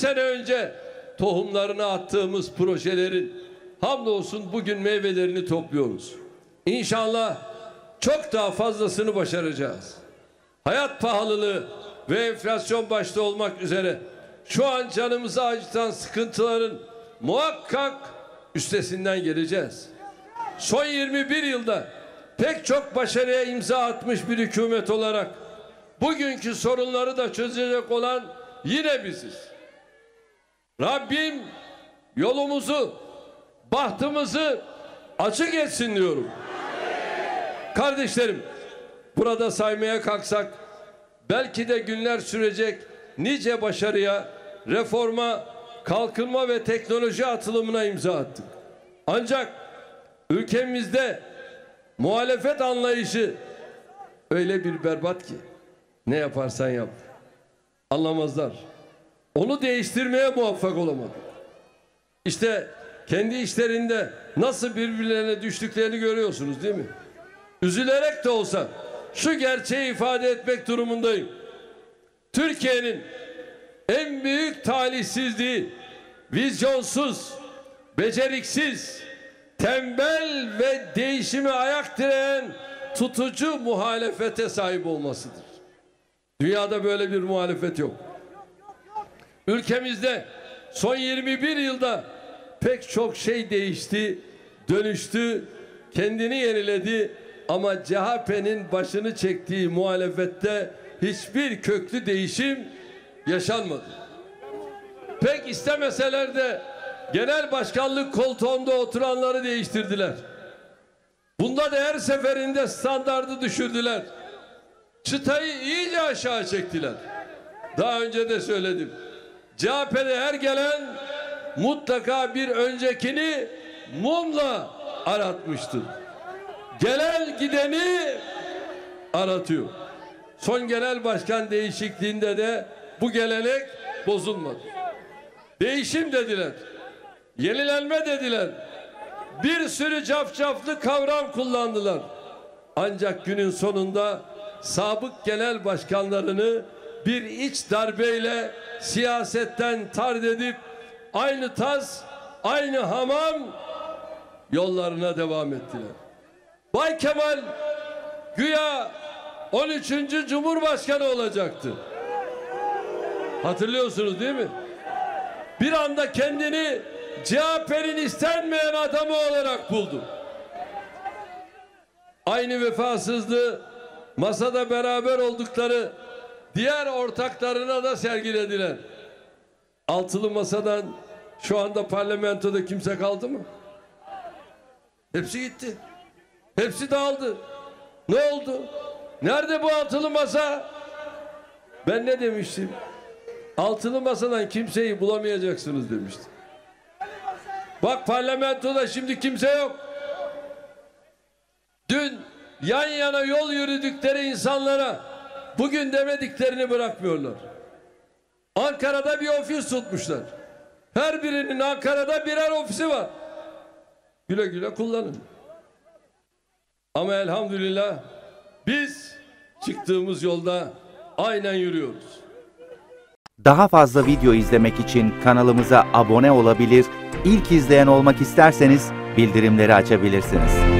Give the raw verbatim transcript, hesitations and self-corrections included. sene önce tohumlarını attığımız projelerin hamdolsun bugün meyvelerini topluyoruz. İnşallah çok daha fazlasını başaracağız. Hayat pahalılığı ve enflasyon başta olmak üzere şu an canımızı acıtan sıkıntıların muhakkak üstesinden geleceğiz. Son yirmi bir yılda pek çok başarıya imza atmış bir hükümet olarak bugünkü sorunları da çözecek olan yine biziz. Rabbim yolumuzu, bahtımızı açık etsin diyorum. Kardeşlerim, burada saymaya kalksak belki de günler sürecek nice başarıya, reforma, kalkınma ve teknoloji atılımına imza attık. Ancak ülkemizde muhalefet anlayışı öyle bir berbat ki ne yaparsan yap anlamazlar. Onu değiştirmeye muvaffak olamadık. İşte kendi işlerinde nasıl birbirlerine düştüklerini görüyorsunuz değil mi? Üzülerek de olsa şu gerçeği ifade etmek durumundayım. Türkiye'nin en büyük talihsizliği vizyonsuz, beceriksiz, tembel ve değişime ayak direyen tutucu muhalefete sahip olmasıdır. Dünyada böyle bir muhalefet yok. Ülkemizde son yirmi bir yılda pek çok şey değişti, dönüştü, kendini yeniledi ama C H P'nin başını çektiği muhalefette hiçbir köklü değişim yaşanmadı. Pek istemeseler de genel başkanlık koltuğunda oturanları değiştirdiler. Bunda da her seferinde standardı düşürdüler. Çıtayı iyice aşağı çektiler. Daha önce de söyledim. C H P'de her gelen mutlaka bir öncekini mumla aratmıştır. Gelen gideni aratıyor. Son genel başkan değişikliğinde de bu gelenek bozulmadı. Değişim dediler. Yenilenme dediler. Bir sürü cafcaflı kavram kullandılar. Ancak günün sonunda sabık genel başkanlarını bir iç darbeyle siyasetten tard edip aynı tas, aynı hamam yollarına devam ettiler. Bay Kemal güya on üçüncü Cumhurbaşkanı olacaktı. Hatırlıyorsunuz değil mi? Bir anda kendini C H P'nin istenmeyen adamı olarak buldu. Aynı vefasızlığı masada beraber oldukları diğer ortaklarına da sergilediler. Altılı masadan şu anda parlamentoda kimse kaldı mı? Hepsi gitti. Hepsi dağıldı. Ne oldu? Nerede bu altılı masa? Ben ne demiştim? Altılı masadan kimseyi bulamayacaksınız demiştim. Bak parlamentoda şimdi kimse yok. Dün yan yana yol yürüdükleri insanlara bugün demediklerini bırakmıyorlar. Ankara'da bir ofis tutmuşlar. Her birinin Ankara'da birer ofisi var. Güle güle kullanın. Ama elhamdülillah biz çıktığımız yolda aynen yürüyoruz. Daha fazla video izlemek için kanalımıza abone olabilir, ilk izleyen olmak isterseniz bildirimleri açabilirsiniz.